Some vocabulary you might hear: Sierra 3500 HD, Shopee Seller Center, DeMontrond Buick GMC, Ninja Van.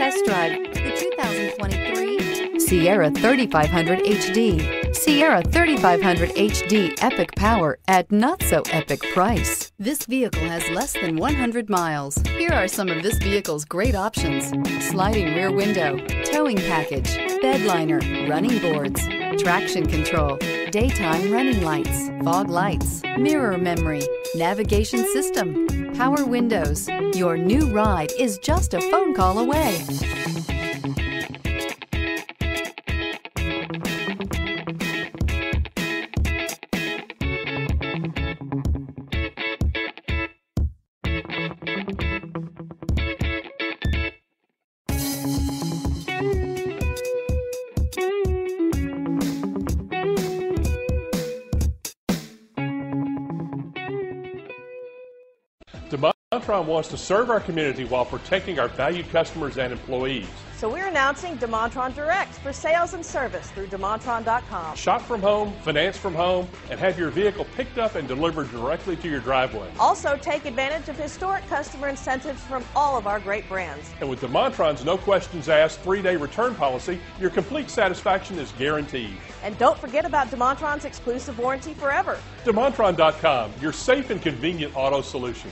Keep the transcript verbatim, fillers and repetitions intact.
test drive the two thousand twenty-three Sierra thirty-five hundred H D. Sierra thirty-five hundred H D, epic power at not so epic price. This vehicle has less than one hundred miles. Here are some of this vehicle's great options: sliding rear window, towing package, bed liner, running boards, traction control, daytime running lights, fog lights, mirror memory, navigation system, power windows. Your new ride is just a phone call away. DeMontrond wants to serve our community while protecting our valued customers and employees. So we're announcing DeMontrond Direct for sales and service through DeMontrond dot com. Shop from home, finance from home, and have your vehicle picked up and delivered directly to your driveway. Also, take advantage of historic customer incentives from all of our great brands. And with DeMontrond's no questions asked three-day return policy, your complete satisfaction is guaranteed. And don't forget about DeMontrond's exclusive warranty forever. DeMontrond dot com, your safe and convenient auto solution.